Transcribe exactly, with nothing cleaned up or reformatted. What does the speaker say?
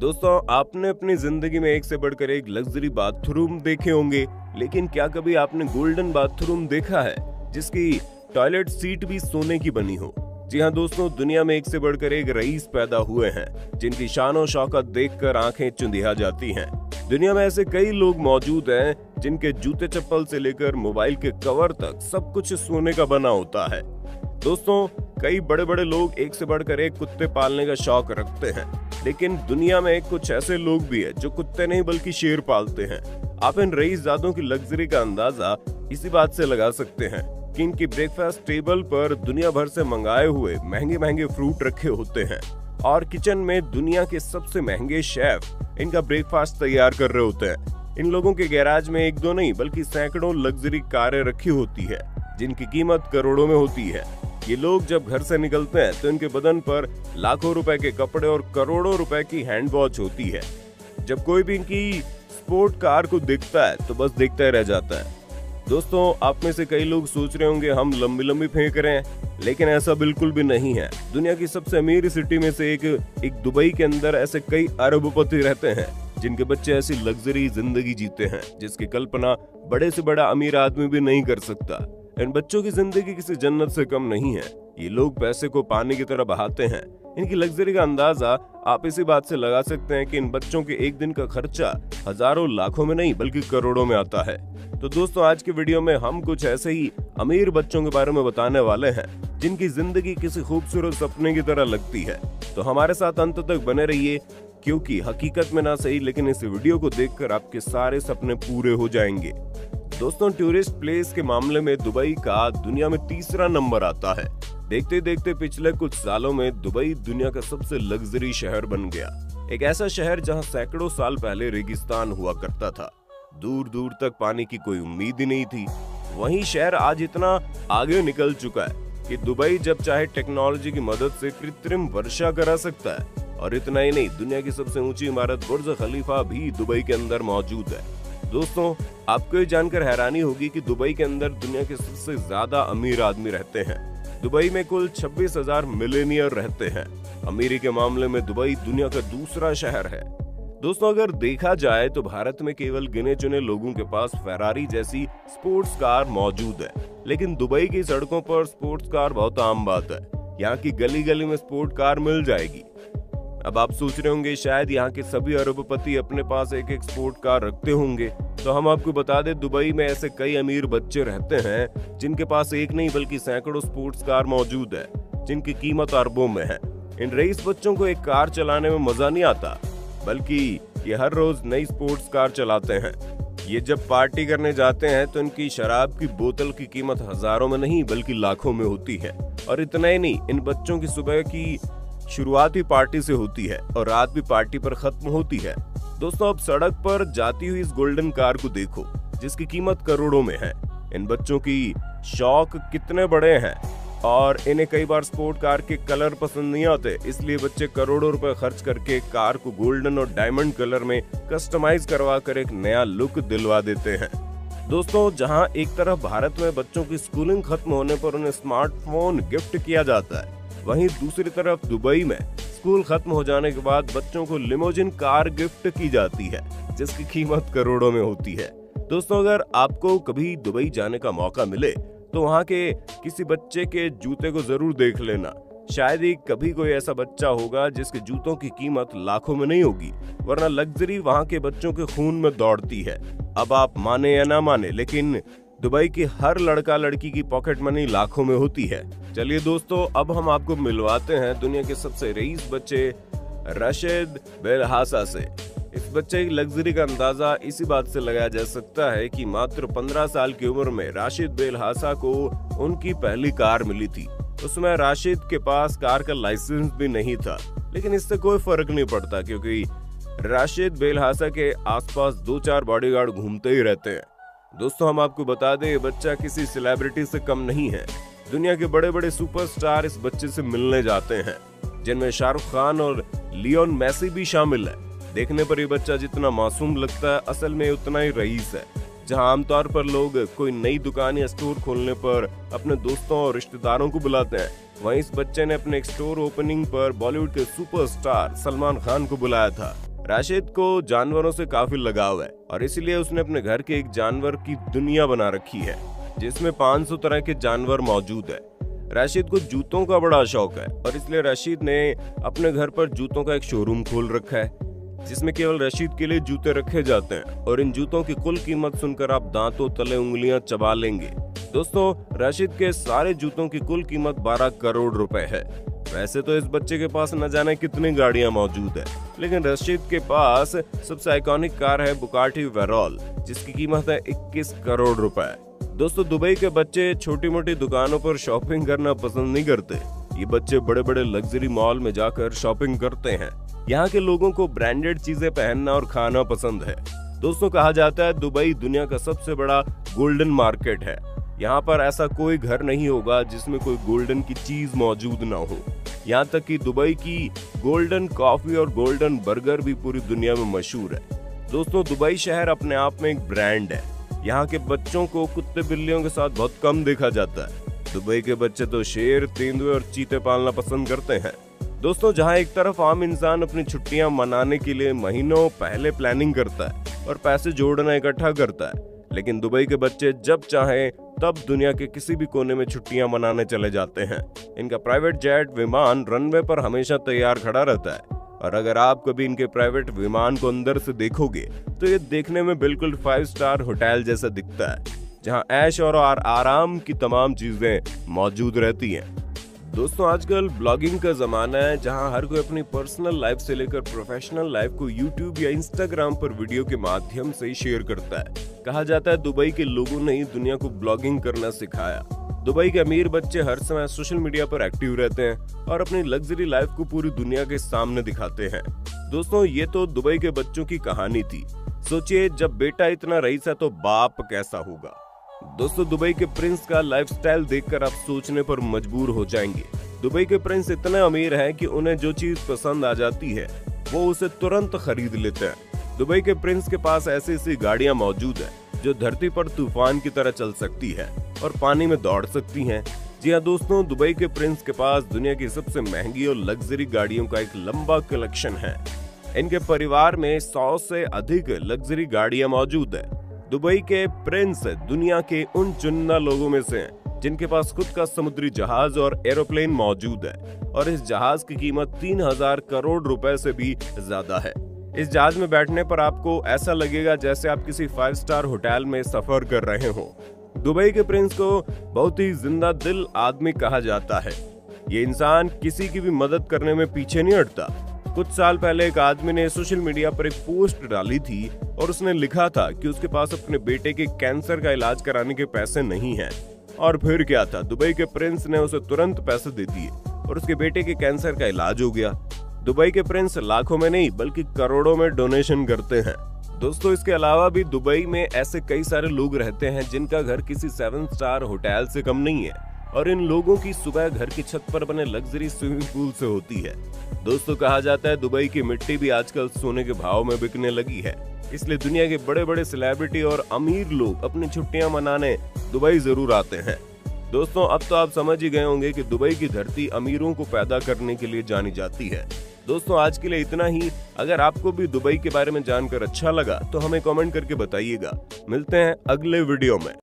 दोस्तों, आपने अपनी जिंदगी में एक से बढ़कर एक लग्जरी बाथरूम देखे होंगे, लेकिन क्या कभी आपने गोल्डन बाथरूम देखा है जिसकी टॉयलेट सीट भी सोने की बनी हो? जी हाँ दोस्तों, दुनिया में एक से बढ़कर एक रईस पैदा हुए हैं जिनकी शानो शौकत देखकर आंखें चुंधिया जाती हैं। दुनिया में ऐसे कई लोग मौजूद हैं जिनके जूते चप्पल से लेकर मोबाइल के कवर तक सब कुछ सोने का बना होता है। दोस्तों, कई बड़े बड़े लोग एक से बढ़कर एक कुत्ते पालने का शौक रखते हैं, लेकिन दुनिया में कुछ ऐसे लोग भी हैं जो कुत्ते नहीं बल्कि शेर पालते हैं। आप इन रईसजादों की लग्जरी का अंदाजा इसी बात से लगा सकते हैं कि इनकी ब्रेकफास्ट टेबल पर दुनिया भर से मंगाए हुए महंगे महंगे फ्रूट रखे होते हैं और किचन में दुनिया के सबसे महंगे शेफ इनका ब्रेकफास्ट तैयार कर रहे होते हैं। इन लोगों के गैराज में एक दो नहीं बल्कि सैकड़ों लग्जरी कारें रखी होती है जिनकी कीमत करोड़ों में होती है। ये लोग जब घर से निकलते हैं तो इनके बदन पर लाखों रुपए के कपड़े और करोड़ों रुपए की हैंड वॉच होती है। जब कोई भी इनकी स्पोर्ट कार को देखता है तो बस देखता ही रह जाता है। दोस्तों, आप में से कई लोग सोच रहे होंगे हम लंबी लंबी फेंक रहे हैं, लेकिन ऐसा बिल्कुल भी नहीं है। दुनिया की सबसे अमीर सिटी में से एक एक दुबई के अंदर ऐसे कई अरबपति रहते हैं जिनके बच्चे ऐसी लग्जरी जिंदगी जीते हैं जिसकी कल्पना बड़े से बड़ा अमीर आदमी भी नहीं कर सकता। इन बच्चों की जिंदगी किसी जन्नत से कम नहीं है। ये लोग पैसे को पानी की तरह बहाते हैं। इनकी लग्जरी का अंदाजा आप इसी बात से लगा सकते हैं कि इन बच्चों के एक दिन का खर्चा हजारों लाखों में नहीं बल्कि करोड़ों में आता है। तो दोस्तों, आज की वीडियो में हम कुछ ऐसे ही अमीर बच्चों के बारे में बताने वाले हैं जिनकी जिंदगी किसी खूबसूरत सपने की तरह लगती है। तो हमारे साथ अंत तक बने रहिए, क्योंकि हकीकत में ना सही लेकिन इस वीडियो को देखकर आपके सारे सपने पूरे हो जाएंगे। दोस्तों, टूरिस्ट प्लेस के मामले में दुबई का दुनिया में तीसरा नंबर आता है। देखते देखते पिछले कुछ सालों में दुबई दुनिया का सबसे लग्जरी शहर बन गया। एक ऐसा शहर जहां सैकड़ों साल पहले रेगिस्तान हुआ करता था, दूर दूर तक पानी की कोई उम्मीद ही नहीं थी। वहीं शहर आज इतना आगे निकल चुका है कि दुबई जब चाहे टेक्नोलॉजी की मदद से कृत्रिम वर्षा करा सकता है। और इतना ही नहीं, दुनिया की सबसे ऊंची इमारत बुर्ज खलीफा भी दुबई के अंदर मौजूद है। दोस्तों, आपको ये जानकर हैरानी होगी कि दुबई के अंदर दुनिया के सबसे ज्यादा अमीर आदमी रहते हैं। दुबई में कुल छब्बीस हजार मिलेनियर रहते हैं। अमीरी के मामले में दुबई दुनिया का दूसरा शहर है। दोस्तों, अगर देखा जाए तो भारत में केवल गिने चुने लोगों के पास फेरारी जैसी स्पोर्ट्स कार मौजूद है, लेकिन दुबई की सड़कों पर स्पोर्ट्स कार बहुत आम बात है। यहाँ की गली गली में स्पोर्ट कार मिल जाएगी। अब आप सोच रहे होंगे शायद यहाँ के सभी अरबपति अपने पास एक एक स्पोर्ट कार रखते होंगे, तो हम आपको बता दें दुबई में ऐसे कई अमीर बच्चे रहते हैं जिनके पास एक नहीं बल्कि सैकड़ों स्पोर्ट्स कार मौजूद है जिनकी कीमत अरबों में है। इन रईस बच्चों को एक कार चलाने में मजा नहीं आता, बल्कि ये हर रोज नई स्पोर्ट्स कार चलाते हैं। ये जब पार्टी करने जाते हैं तो इनकी शराब की बोतल की कीमत हजारों में नहीं बल्कि लाखों में होती है। और इतना ही नहीं, इन बच्चों की सुबह की शुरुआत भी पार्टी से होती है और रात भी पार्टी पर खत्म होती है। दोस्तों, अब सड़क पर जाती हुई इस गोल्डन कार को देखो जिसकी कीमत करोड़ों में है। इन बच्चों की शौक कितने बड़े हैं और इन्हें कई बार स्पोर्ट कार के कलर पसंद नहीं आते, इसलिए बच्चे करोड़ों रुपए खर्च करके कार को गोल्डन और डायमंड कलर में कस्टमाइज करवा कर एक नया लुक दिलवा देते हैं। दोस्तों, जहाँ एक तरफ भारत में बच्चों की स्कूलिंग खत्म होने पर उन्हें स्मार्टफोन गिफ्ट किया जाता है, वहीं दूसरी तरफ दुबई में स्कूल खत्म हो जाने के बाद बच्चों को लिमोजिन कार गिफ्ट की जाती है जिसकी कीमत करोड़ों में होती है। दोस्तों, अगर आपको कभी दुबई जाने का मौका मिले तो वहाँ के किसी बच्चे के जूते को जरूर देख लेना। शायद ही कभी कोई ऐसा बच्चा होगा जिसके जूतों की कीमत लाखों में नहीं होगी, वरना लग्जरी वहाँ के बच्चों के खून में दौड़ती है। अब आप माने या ना माने, लेकिन दुबई की हर लड़का लड़की की पॉकेट मनी लाखों में होती है। चलिए दोस्तों, अब हम आपको मिलवाते हैं दुनिया के सबसे रईस बच्चे राशिद बेलहासा से। इस बच्चे की लग्जरी का अंदाजा इसी बात से लगाया जा सकता है कि मात्र पंद्रह साल की उम्र में राशिद बेलहासा को उनकी पहली कार मिली थी। उसमें राशिद के पास कार का लाइसेंस भी नहीं था, लेकिन इससे कोई फर्क नहीं पड़ता क्योंकि राशिद बेलहासा के आसपास दो चार बॉडीगार्ड घूमते ही रहते हैं। दोस्तों, हम आपको बता दें ये बच्चा किसी सेलिब्रिटी से कम नहीं है। दुनिया के बड़े बड़े सुपरस्टार इस बच्चे से मिलने जाते हैं, जिनमें शाहरुख खान और लियोन मैसी भी शामिल है। देखने पर ये बच्चा जितना मासूम लगता है, असल में उतना ही रईस है। जहां आमतौर पर लोग कोई नई दुकान या स्टोर खोलने पर अपने दोस्तों और रिश्तेदारों को बुलाते हैं, वहीं इस बच्चे ने अपने स्टोर ओपनिंग पर बॉलीवुड के सुपरस्टार सलमान खान को बुलाया था। राशिद को जानवरों से काफी लगाव है और इसलिए उसने अपने घर के एक जानवर की दुनिया बना रखी है जिसमें पाँच सौ तरह के जानवर मौजूद है। राशिद को जूतों का बड़ा शौक है और इसलिए राशिद ने अपने घर पर जूतों का एक शोरूम खोल रखा है जिसमें केवल राशिद के लिए जूते रखे जाते हैं और इन जूतों की कुल कीमत सुनकर आप दांतों तले उंगलियां चबा लेंगे। दोस्तों, राशिद के सारे जूतों की कुल कीमत बारह करोड़ रुपए है। वैसे तो इस बच्चे के पास न जाने कितनी गाड़ियां मौजूद है, लेकिन राशिद के पास सबसे आइकॉनिक कार है बुगाटी वेरॉल जिसकी कीमत है इक्कीस करोड़ रुपए। दोस्तों, दुबई के बच्चे छोटी मोटी दुकानों पर शॉपिंग करना पसंद नहीं करते। ये बच्चे बड़े बड़े लग्जरी मॉल में जाकर शॉपिंग करते हैं। यहाँ के लोगों को ब्रांडेड चीजें पहनना और खाना पसंद है। दोस्तों, कहा जाता है दुबई दुनिया का सबसे बड़ा गोल्डन मार्केट है। यहाँ पर ऐसा कोई घर नहीं होगा जिसमें कोई गोल्डन की चीज मौजूद ना हो। यहाँ तक कि दुबई की गोल्डन कॉफी और गोल्डन बर्गर भी पूरी दुनिया में मशहूर है। दोस्तों, दुबई शहर अपने आप में एक ब्रांड है। यहाँ के बच्चों को कुत्ते बिल्लियों के साथ बहुत कम देखा जाता है। दुबई के बच्चे तो शेर, तेंदुए और चीते पालना पसंद करते हैं। दोस्तों, जहाँ एक तरफ आम इंसान अपनी छुट्टियां मनाने के लिए महीनों पहले प्लानिंग करता है और पैसे जोड़ना इकट्ठा करता है, लेकिन दुबई के बच्चे जब चाहें तब दुनिया के किसी भी कोने में छुट्टियां मनाने चले जाते हैं। इनका प्राइवेट जेट विमान रनवे पर हमेशा तैयार खड़ा रहता है और अगर आप कभी इनके प्राइवेट विमान को अंदर से देखोगे तो ये देखने में बिल्कुल फाइव स्टार होटल जैसा दिखता है, जहां ऐश और आराम की तमाम चीजें मौजूद रहती हैं। दोस्तों, आजकल ब्लॉगिंग का जमाना है जहाँ हर कोई अपनी पर्सनल लाइफ से लेकर प्रोफेशनल लाइफ को यूट्यूब या इंस्टाग्राम पर वीडियो के माध्यम से शेयर करता है। कहा जाता है दुबई के लोगों ने ही दुनिया को ब्लॉगिंग करना सिखाया। दुबई के अमीर बच्चे हर समय सोशल मीडिया पर एक्टिव रहते हैं और अपनी लग्जरी लाइफ को पूरी दुनिया के सामने दिखाते हैं। दोस्तों, ये तो दुबई के बच्चों की कहानी थी। सोचिए, जब बेटा इतना रईस है तो बाप कैसा होगा। दोस्तों, दुबई के प्रिंस का लाइफस्टाइल देखकर आप सोचने पर मजबूर हो जाएंगे। दुबई के प्रिंस इतने अमीर हैं कि उन्हें जो चीज पसंद आ जाती है वो उसे तुरंत खरीद लेते हैं। दुबई के प्रिंस के पास ऐसी ऐसी गाड़ियां मौजूद हैं जो धरती पर तूफान की तरह चल सकती है और पानी में दौड़ सकती हैं। जी हाँ दोस्तों, दुबई के प्रिंस के पास दुनिया की सबसे महंगी और लग्जरी गाड़ियों का एक लंबा कलेक्शन है। इनके परिवार में सौ से अधिक लग्जरी गाड़ियां मौजूद है। दुबई के प्रिंस दुनिया के उन चुनिंदा लोगों में से हैं जिनके पास खुद का समुद्री जहाज और एरोप्लेन मौजूद है और इस जहाज की कीमत तीन हजार करोड़ रुपए से भी ज्यादा है। इस जहाज में बैठने पर आपको ऐसा लगेगा जैसे आप किसी फाइव स्टार होटल में सफर कर रहे हो। दुबई के प्रिंस को बहुत ही जिंदा दिल आदमी कहा जाता है। ये इंसान किसी की भी मदद करने में पीछे नहीं हटता। कुछ साल पहले एक आदमी ने सोशल मीडिया पर एक पोस्ट डाली थी और उसने लिखा था कि उसके पास अपने बेटे के कैंसर का इलाज कराने के पैसे नहीं हैं। और फिर क्या था, दुबई के प्रिंस ने उसे तुरंत पैसे दे दिए और उसके बेटे के कैंसर का इलाज हो गया। दुबई के प्रिंस लाखों में नहीं बल्कि करोड़ों में डोनेशन करते हैं। दोस्तों, इसके अलावा भी दुबई में ऐसे कई सारे लोग रहते हैं जिनका घर किसी सेवन स्टार होटल से कम नहीं है और इन लोगों की सुबह घर की छत पर बने लग्जरी स्विमिंग पूल से होती है। दोस्तों, कहा जाता है दुबई की मिट्टी भी आजकल सोने के भाव में बिकने लगी है, इसलिए दुनिया के बड़े बड़े सेलिब्रिटी और अमीर लोग अपनी छुट्टियां मनाने दुबई जरूर आते हैं। दोस्तों, अब तो आप समझ ही गए होंगे कि दुबई की धरती अमीरों को पैदा करने के लिए जानी जाती है। दोस्तों, आज के लिए इतना ही। अगर आपको भी दुबई के बारे में जानकर अच्छा लगा तो हमें कमेंट करके बताइएगा। मिलते हैं अगले वीडियो में।